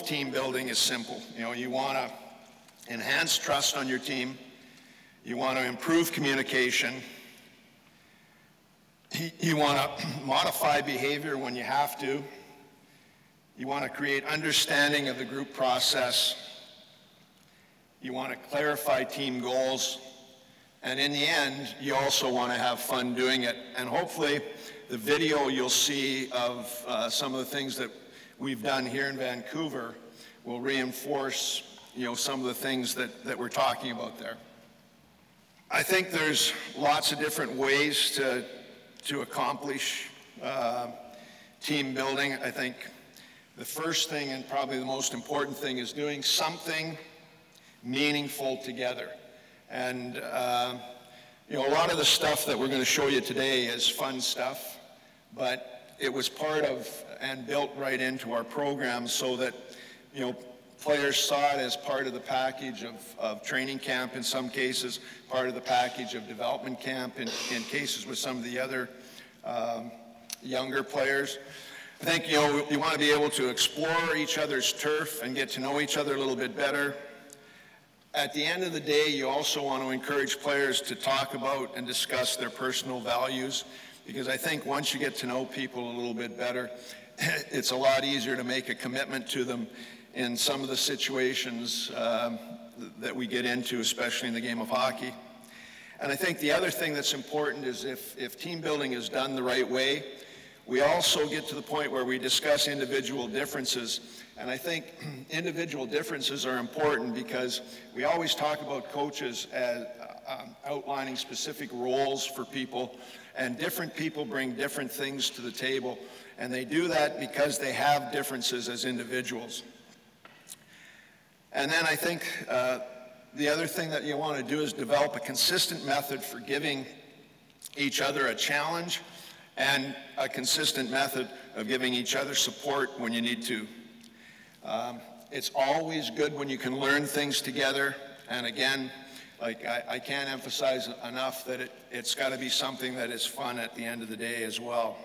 of team building is simple. You know, you want to enhance trust on your team. You want to improve communication. You want to modify behavior when you have to. You want to create understanding of the group process. You want to clarify team goals. And in the end, you also want to have fun doing it. And hopefully, the video you'll see of some of the things that we've done here in Vancouver will reinforce, you know, some of the things that we're talking about there. I think there's lots of different ways to accomplish team building. I think the first thing, and probably the most important thing, is doing something meaningful together. And you know, a lot of the stuff that we're going to show you today is fun stuff, but it was part of and built right into our program so that, you know, players saw it as part of the package of training camp in some cases, part of the package of development camp in cases with some of the other younger players. I think, you know, you want to be able to explore each other's turf and get to know each other a little bit better. At the end of the day, you also want to encourage players to talk about and discuss their personal values, because I think once you get to know people a little bit better, it's a lot easier to make a commitment to them in some of the situations that we get into, especially in the game of hockey. And I think the other thing that's important is if team building is done the right way, we also get to the point where we discuss individual differences. And I think individual differences are important because we always talk about coaches as outlining specific roles for people, and different people bring different things to the table. And they do that because they have differences as individuals. And then I think the other thing that you want to do is develop a consistent method for giving each other a challenge, and a consistent method of giving each other support when you need to. It's always good when you can learn things together, and again, like I can't emphasize enough that it's got to be something that is fun at the end of the day as well.